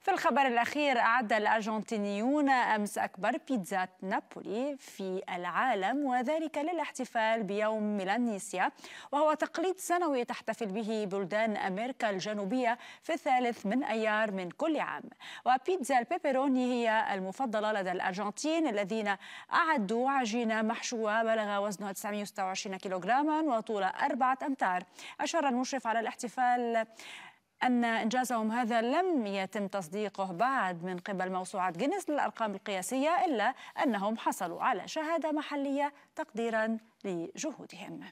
في الخبر الأخير، أعد الأرجنتينيون أمس أكبر بيتزا نابولي في العالم، وذلك للاحتفال بيوم ميلانيسيا، وهو تقليد سنوي تحتفل به بلدان أمريكا الجنوبية في 3 أيار من كل عام. وبيتزا البيبروني هي المفضلة لدى الأرجنتين الذين أعدوا عجينة محشوة بلغ وزنها 926 كيلوغراما وطول 4 أمتار. أشار المشرف على الاحتفال أن إنجازهم هذا لم يتم تصديقه بعد من قبل موسوعة جينيس للأرقام القياسية، إلا أنهم حصلوا على شهادة محلية تقديرا لجهودهم.